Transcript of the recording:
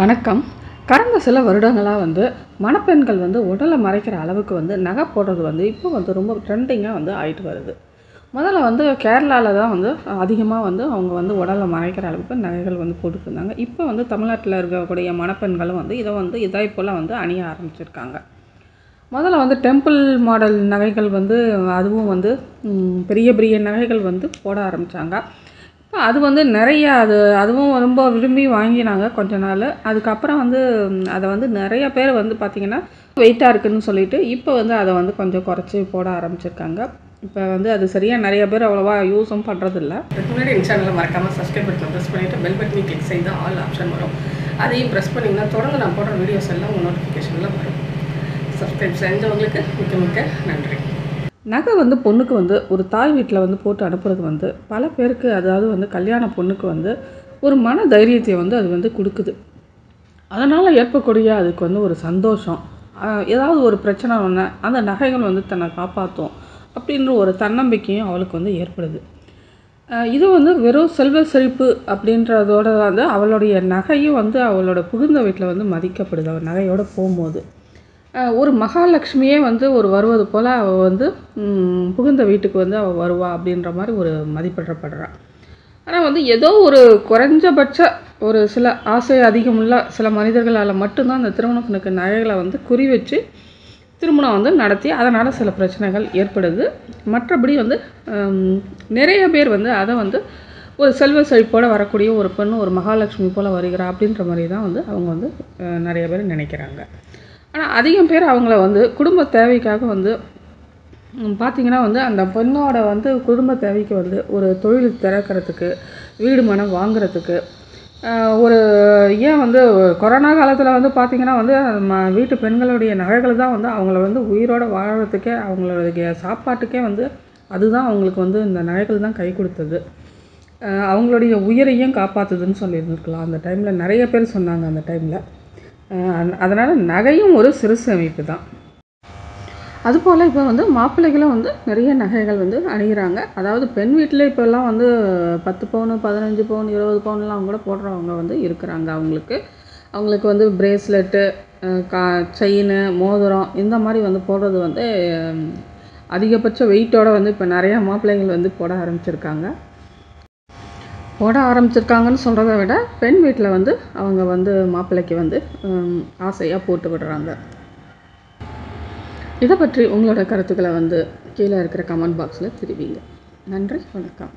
வணக்கம். கடந்த சில வருடங்களாக மணப்பெண்கள் உடலை மறைக்கிற அளவுக்கு நகை போடுறது இப்போ ரொம்ப ட்ரெண்டிங்காக ஆகிட்டு வருது. முதல்ல கேரளாவில் தான் அதிகமாக அவங்க உடலை மறைக்கிற அளவுக்கு நகைகள் போட்டுட்டு இருந்தாங்க. இப்போ தமிழ்நாட்டில் இருக்கக்கூடிய மணப்பெண்களும் இதை இதை போல் அணிய ஆரம்பிச்சிருக்காங்க. முதல்ல டெம்பிள் மாடல் நகைகள் அதுவும் பெரிய பெரிய நகைகள் போட ஆரம்பித்தாங்க. இப்போ அது நிறையா அதுவும் ரொம்ப விரும்பி வாங்கினாங்க கொஞ்ச நாள். அதுக்கப்புறம் அதை நிறையா பேர் பார்த்திங்கன்னா வெயிட்டாக இருக்குதுன்னு சொல்லிட்டு இப்போ அதை கொஞ்சம் குறைச்சி போட ஆரம்பிச்சிருக்காங்க. இப்போ அது சரியாக நிறைய பேர் அவ்வளோவா யூஸும் பண்ணுறதில்ல. முன்னாடி என் சேனலில் மறக்காமல் சப்ஸ்கிரைப் பட்டனை ப்ரெஸ் பண்ணிவிட்டு பெல் பட்டனை கிளிக் செய்து ஆல் ஆப்ஷன் வரும். அதையும் ப்ரெஸ் பண்ணிங்கன்னா தொடர்ந்து நான் போடுற வீடியோஸ் எல்லாம் உங்கள் நோட்டிஃபிகேஷனில் வரும். சப்ஸ்கிரைப் செஞ்சவங்களுக்கு மிக்க மிக்க நன்றி. நகை பொண்ணுக்கு ஒரு தாய் வீட்டில் போட்டு அனுப்புறது பல பேருக்கு, அதாவது கல்யாண பொண்ணுக்கு ஒரு மன தைரியத்தை அது கொடுக்குது. அதனால் ஏற்பக்கூடிய அதுக்கு ஒரு சந்தோஷம், ஏதாவது ஒரு பிரச்சனை ஒன்று அந்த நகைகள் தன்னை காப்பாற்றும் அப்படின்ற ஒரு தன்னம்பிக்கையும் அவளுக்கு ஏற்படுது. இது வெறும் செல்வ செழிப்பு அப்படின்றதோட அவளுடைய நகையும் அவளோட புகுந்த வீட்டில் மதிக்கப்படுது. அவள் நகையோடு போகும்போது ஒரு மகாலட்சுமியே ஒரு வருவது போல் அவள் புகுந்த வீட்டுக்கு அவள் வருவா அப்படின்ற மாதிரி ஒரு மதிப்பிடப்படுறான். ஆனால் ஏதோ ஒரு குறைஞ்சபட்ச ஒரு சில ஆசை அதிகமுள்ள சில மனிதர்களால் மட்டும்தான் அந்த திருமணத்தினுக்கு நகைகளை குறி வச்சு திருமணம் நடத்தி அதனால் சில பிரச்சனைகள் ஏற்படுது. மற்றபடி நிறைய பேர் அதை ஒரு செல்வ செழிப்போடு வரக்கூடிய ஒரு பெண் ஒரு மகாலட்சுமி போல் வருகிறா அப்படின்ற மாதிரி தான் அவங்க நிறைய பேர் நினைக்கிறாங்க. ஆனால் அதிகம் பேர் அவங்கள குடும்ப தேவைக்காக பார்த்திங்கன்னா அந்த பெண்ணோட குடும்ப தேவைக்கு ஒரு தொழில் திறக்கிறதுக்கு, வீடு மனம் வாங்கிறதுக்கு, ஒரு ஏன் கொரோனா காலத்தில் பார்த்திங்கன்னா வீட்டு பெண்களுடைய நகைகள் தான் அவங்கள உயிரோடு வாழறதுக்கே, அவங்களுடைய சாப்பாட்டுக்கே அதுதான் அவங்களுக்கு இந்த நகைகள் தான் கை கொடுத்தது, அவங்களுடைய உயிரையும் காப்பாற்றுதுன்னு சொல்லியிருந்துருக்கலாம். அந்த டைமில் நிறைய பேர் சொன்னாங்க அந்த டைமில். அதனால் நகையும் ஒரு சிறு சேமிப்பு தான். அதுபோல் இப்போ மாப்பிள்ளைகளும் நிறைய நகைகள் அணிகிறாங்க. அதாவது பெண் வீட்டில் இப்போல்லாம் 10 பவுன், 15 பவுன், 20 பவுன்லாம் கூட போடுறவங்க இருக்கிறாங்க. அவங்களுக்கு பிரேஸ்லெட்டு, செயினு, மோதிரம் இந்த மாதிரி போடுறது அதிகபட்ச வெயிட்டோடு இப்போ நிறையா மாப்பிள்ளைகள் போட ஆரம்பிச்சிருக்காங்க. சொல்கிறத விட பெண் வீட்டில் அவங்க மாப்பிள்ளைக்கு ஆசையாக போட்டு விடுறாங்க. இதை பற்றி உங்களோட கருத்துக்களை கீழே இருக்கிற கமெண்ட் பாக்ஸில் தெரிவிங்க. நன்றி, வணக்கம்.